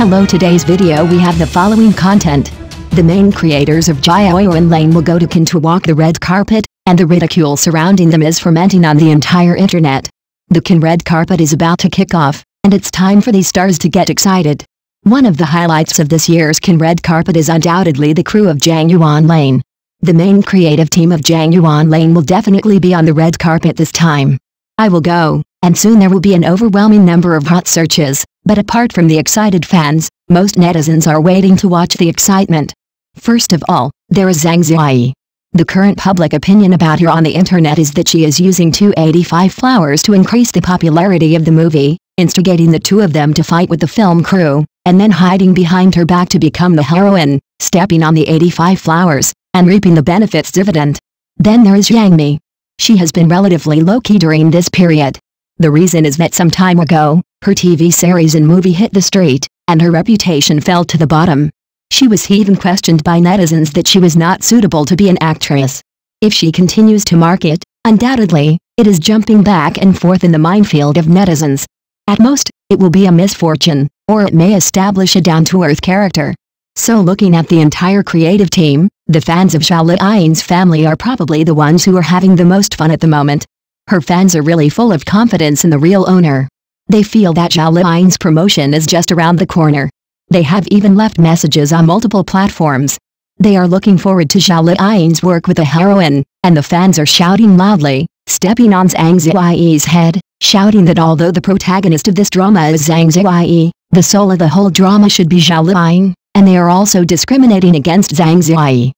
Hello, today's video we have the following content. The main creators of Jiaoyuan Lane will go to Cannes to walk the red carpet, and the ridicule surrounding them is fermenting on the entire internet. The Cannes red carpet is about to kick off, and it's time for these stars to get excited. One of the highlights of this year's Cannes red carpet is undoubtedly the crew of Jiaoyuan Lane. The main creative team of Jiaoyuan Lane will definitely be on the red carpet this time. I will go, and soon there will be an overwhelming number of hot searches, but apart from the excited fans, most netizens are waiting to watch the excitement. First of all, there is Zhang Ziyi. The current public opinion about her on the internet is that she is using 285 flowers to increase the popularity of the movie, instigating the two of them to fight with the film crew, and then hiding behind her back to become the heroine, stepping on the 85 flowers, and reaping the benefits dividend. Then there is Yang Mi. She has been relatively low-key during this period. The reason is that some time ago, her TV series and movie hit the street, and her reputation fell to the bottom. She was even questioned by netizens that she was not suitable to be an actress. If she continues to market, undoubtedly, it is jumping back and forth in the minefield of netizens. At most, it will be a misfortune, or it may establish a down-to-earth character. So looking at the entire creative team, the fans of Zhao Liying's family are probably the ones who are having the most fun at the moment. Her fans are really full of confidence in the real owner. They feel that Zhao Liying's promotion is just around the corner. They have even left messages on multiple platforms. They are looking forward to Zhao Liying's work with the heroine, and the fans are shouting loudly, stepping on Zhang Ziyi's head, shouting that although the protagonist of this drama is Zhang Ziyi, the soul of the whole drama should be Zhao Liying, and they are also discriminating against Zhang Ziyi,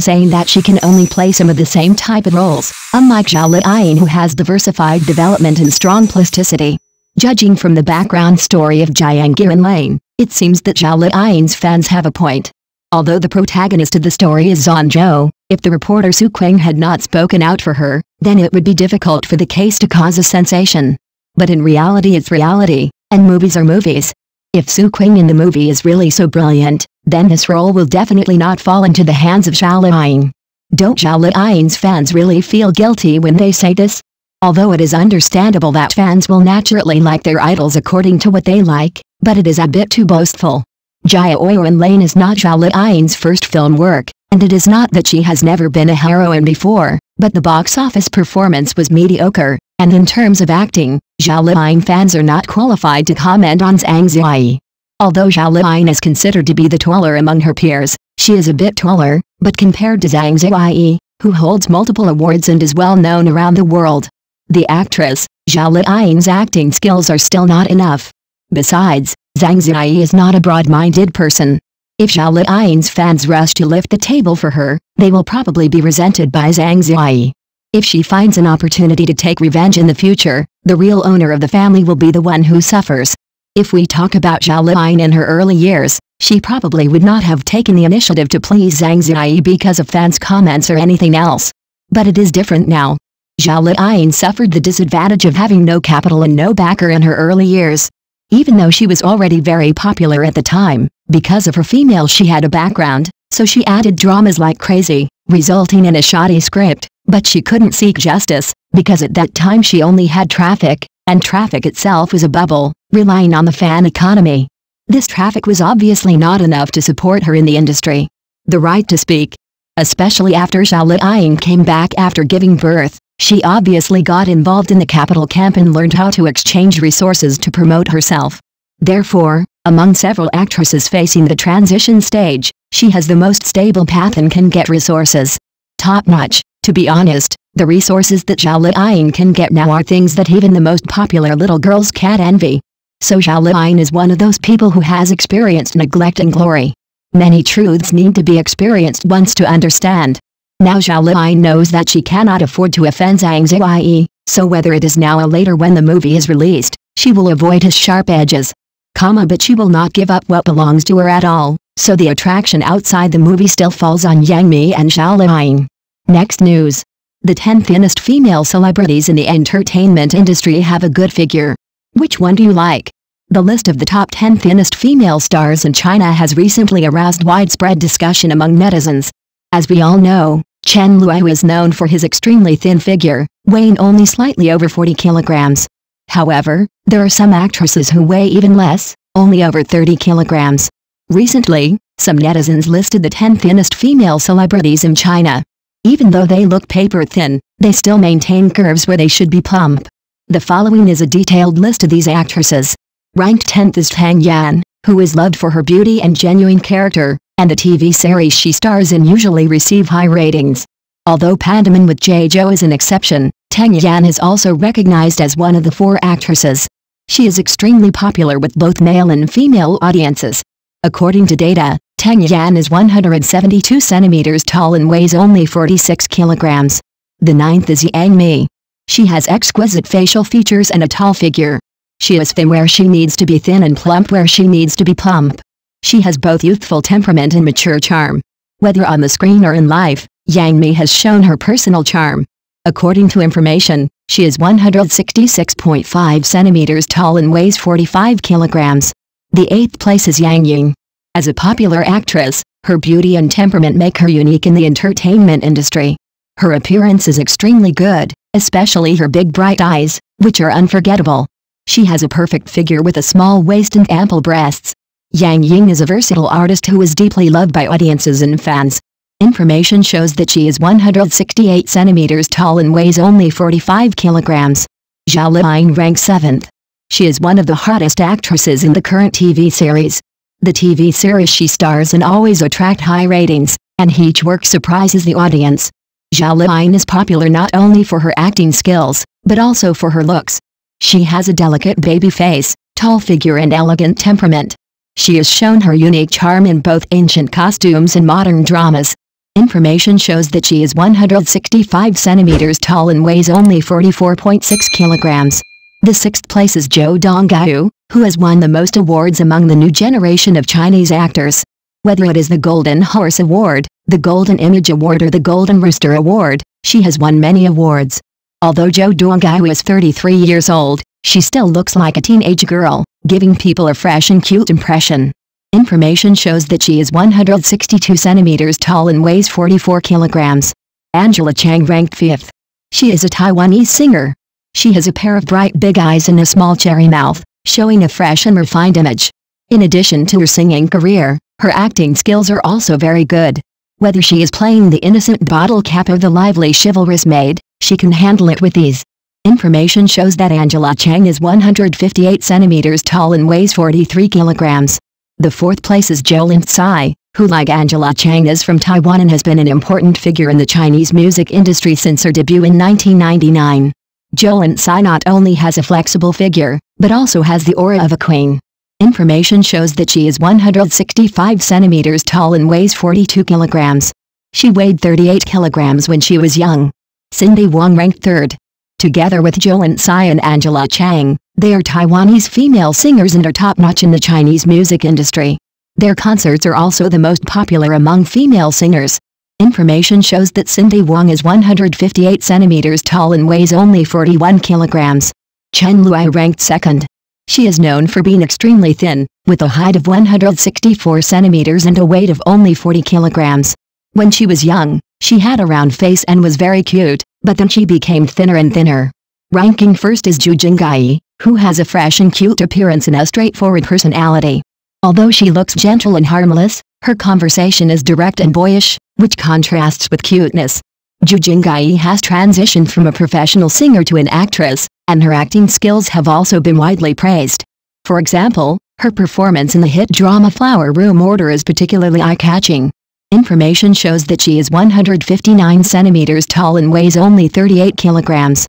saying that she can only play some of the same type of roles, unlike Zhao Liying, who has diversified development and strong plasticity. Judging from the background story of Jiaoyuan Lane, it seems that Zhao Liying's fans have a point. Although the protagonist of the story is Zhang Zhou, if the reporter Su Qing had not spoken out for her, then it would be difficult for the case to cause a sensation. But in reality it's reality, and movies are movies. If Su Qing in the movie is really so brilliant, then this role will definitely not fall into the hands of Zhao Liying. Don't Zhao Liying's fans really feel guilty when they say this? Although it is understandable that fans will naturally like their idols according to what they like, but it is a bit too boastful. Jiaoyuan Lane is not Zhao Liying's first film work, and it is not that she has never been a heroine before, but the box office performance was mediocre, and in terms of acting, Zhao Liying fans are not qualified to comment on Zhang Ziyi. Although Zhao Liying is considered to be the taller among her peers, she is a bit taller, but compared to Zhang Ziyi, who holds multiple awards and is well known around the world, the actress, Zhao Liying's acting skills are still not enough. Besides, Zhang Ziyi is not a broad-minded person. If Zhao Liying's fans rush to lift the table for her, they will probably be resented by Zhang Ziyi. If she finds an opportunity to take revenge in the future, the real owner of the family will be the one who suffers. If we talk about Zhao Liying in her early years, she probably would not have taken the initiative to please Zhang Ziyi because of fans' comments or anything else. But it is different now. Zhao Liying suffered the disadvantage of having no capital and no backer in her early years. Even though she was already very popular at the time, because of her female she had a background, so she added dramas like crazy, resulting in a shoddy script, but she couldn't seek justice, because at that time she only had traffic, and traffic itself was a bubble, relying on the fan economy. This traffic was obviously not enough to support her in the industry. The right to speak. Especially after Zhao Liying came back after giving birth, she obviously got involved in the capital camp and learned how to exchange resources to promote herself. Therefore, among several actresses facing the transition stage, she has the most stable path and can get resources. Top-notch, to be honest. The resources that Zhao Liying can get now are things that even the most popular little girls can't envy. So Zhao Liying is one of those people who has experienced neglect and glory. Many truths need to be experienced once to understand. Now Zhao Liying knows that she cannot afford to offend Zhang Ziyi, so whether it is now or later when the movie is released, she will avoid his sharp edges. But she will not give up what belongs to her at all, so the attraction outside the movie still falls on Yang Mi and Zhao Liying. Next news. The 10 thinnest female celebrities in the entertainment industry have a good figure. Which one do you like? The list of the top 10 thinnest female stars in China has recently aroused widespread discussion among netizens. As we all know, Chen Luyu is known for his extremely thin figure, weighing only slightly over 40 kilograms. However, there are some actresses who weigh even less, only over 30 kilograms. Recently, some netizens listed the 10 thinnest female celebrities in China. Even though they look paper thin, they still maintain curves where they should be plump. The following is a detailed list of these actresses. Ranked 10th is Tang Yan, who is loved for her beauty and genuine character, and the TV series she stars in usually receive high ratings. Although Pandaman with Jay Zhou is an exception, Tang Yan is also recognized as one of the 4 actresses. She is extremely popular with both male and female audiences. According to data, Tang Yan is 172 centimeters tall and weighs only 46 kilograms. The 9th is Yang Mi. She has exquisite facial features and a tall figure. She is thin where she needs to be thin and plump where she needs to be plump. She has both youthful temperament and mature charm. Whether on the screen or in life, Yang Mi has shown her personal charm. According to information, she is 166.5 centimeters tall and weighs 45 kilograms. The 8th place is Yang Ying. As a popular actress, her beauty and temperament make her unique in the entertainment industry. Her appearance is extremely good, especially her big bright eyes, which are unforgettable. She has a perfect figure with a small waist and ample breasts. Yang Ying is a versatile artist who is deeply loved by audiences and fans. Information shows that she is 168 centimeters tall and weighs only 45 kilograms. Zhao Liying ranks 7th. She is one of the hottest actresses in the current TV series. The TV series she stars in always attract high ratings, and each work surprises the audience. Zhao Liying is popular not only for her acting skills, but also for her looks. She has a delicate baby face, tall figure and elegant temperament. She has shown her unique charm in both ancient costumes and modern dramas. Information shows that she is 165 centimeters tall and weighs only 44.6 kilograms. The 6th place is Zhou Donggui, who has won the most awards among the new generation of Chinese actors. Whether it is the Golden Horse Award, the Golden Image Award or the Golden Rooster Award, she has won many awards. Although Zhou Donggui is 33 years old, she still looks like a teenage girl, giving people a fresh and cute impression. Information shows that she is 162 centimeters tall and weighs 44 kilograms. Angela Chang ranked 5th. She is a Taiwanese singer. She has a pair of bright big eyes and a small cherry mouth, showing a fresh and refined image. In addition to her singing career, her acting skills are also very good. Whether she is playing the innocent bottle cap or the lively chivalrous maid, she can handle it with ease. Information shows that Angela Chang is 158 centimeters tall and weighs 43 kilograms. The 4th place is Jolin Tsai, who like Angela Chang is from Taiwan and has been an important figure in the Chinese music industry since her debut in 1999. Jolin Tsai not only has a flexible figure, but also has the aura of a queen. Information shows that she is 165 centimeters tall and weighs 42 kilograms. She weighed 38 kilograms when she was young. Cindy Wong ranked 3rd. Together with Jolin Tsai and Angela Chang, they are Taiwanese female singers and are top-notch in the Chinese music industry. Their concerts are also the most popular among female singers. Information shows that Cindy Wong is 158 centimeters tall and weighs only 41 kilograms. Chen Luyu ranked 2nd. She is known for being extremely thin, with a height of 164 centimeters and a weight of only 40 kilograms. When she was young, she had a round face and was very cute, but then she became thinner and thinner. Ranking 1st is Ju Jingyi, who has a fresh and cute appearance and a straightforward personality. Although she looks gentle and harmless, her conversation is direct and boyish, which contrasts with cuteness. Ju Jingyi has transitioned from a professional singer to an actress, and her acting skills have also been widely praised. For example, her performance in the hit drama Flower Room Order is particularly eye-catching. Information shows that she is 159 centimeters tall and weighs only 38 kilograms.